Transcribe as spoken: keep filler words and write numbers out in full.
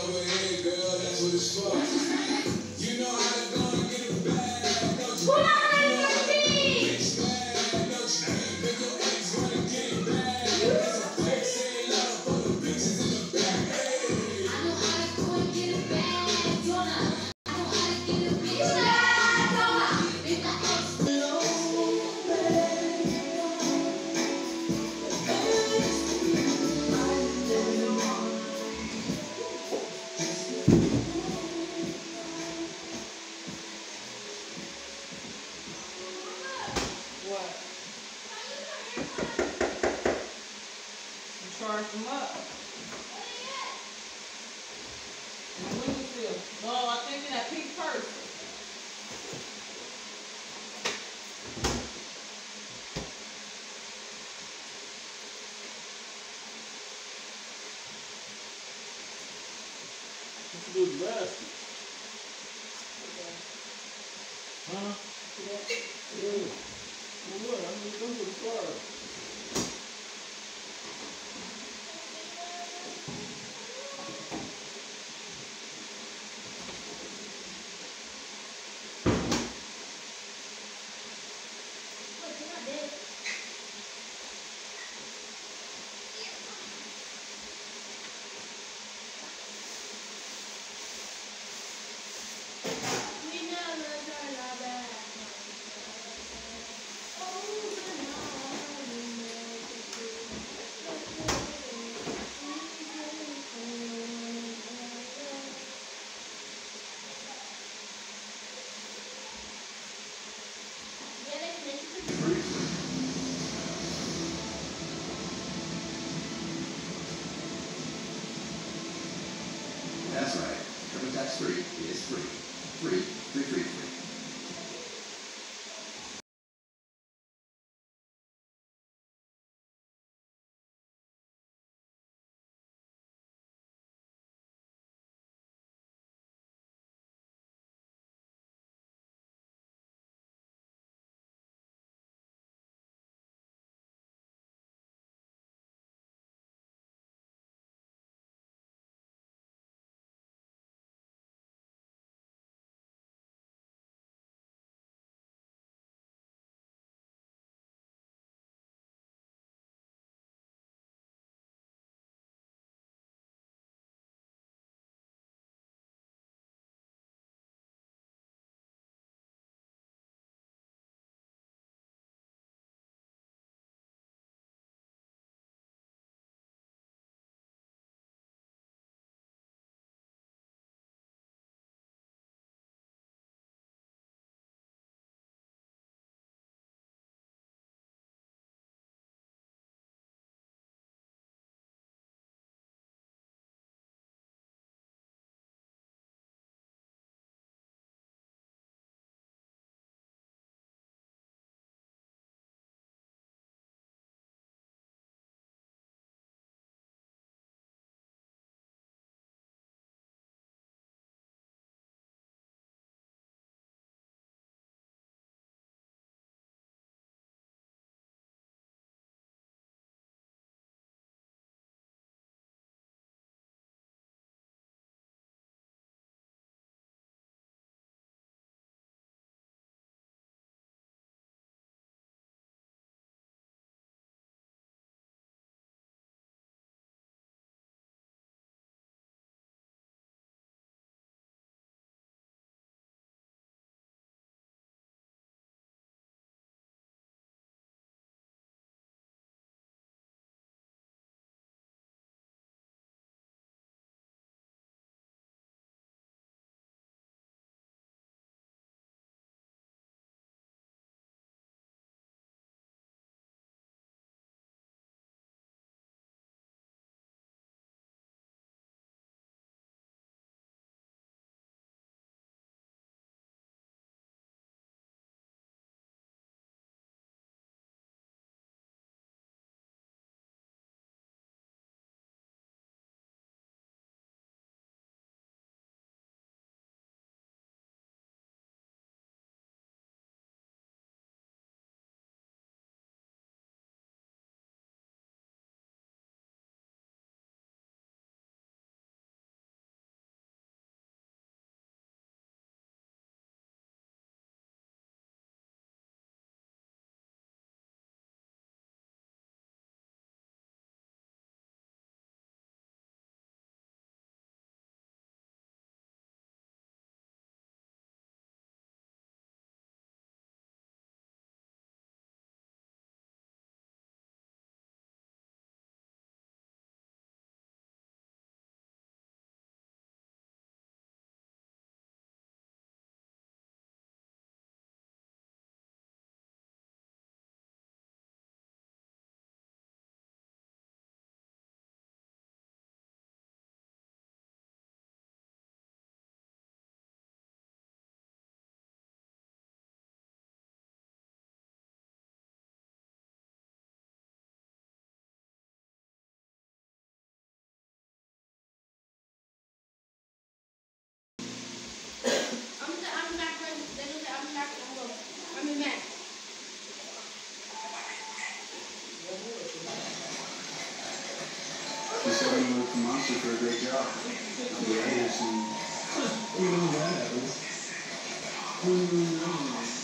over here, girl, that's what it's for. You know how to go and get a bag, don't you? What are you doing? Bitch bag, don't you? Make your ex wanna get a bag. That's a fake, say love for the bitches in the back. Hey. I know how to go and get a bag, don't I? I know how to get a bitch bag, don't I? Make my ex feel charge them up. And what do you feel? No, I think in that pink purse. What you do with the basket? Huh? Yeah. Well, what? I'm just going to the car. That's right. TurboTax free is free. Free, free, free, free. she for a great job. Yeah, she, we knew that. We knew that.